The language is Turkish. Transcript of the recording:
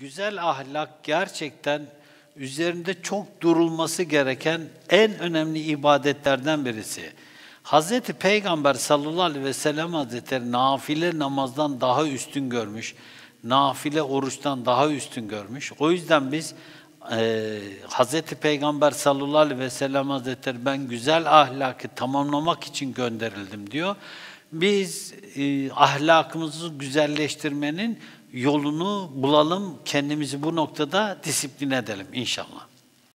güzel ahlak gerçekten üzerinde çok durulması gereken en önemli ibadetlerden birisi. Hz. Peygamber sallallahu aleyhi ve sellem Hazretleri nafile namazdan daha üstün görmüş, nafile oruçtan daha üstün görmüş. O yüzden biz Hz. Peygamber sallallahu aleyhi ve sellem Hazretleri ben güzel ahlakı tamamlamak için gönderildim diyor. Biz ahlakımızı güzelleştirmenin yolunu bulalım, kendimizi bu noktada disipline edelim inşallah.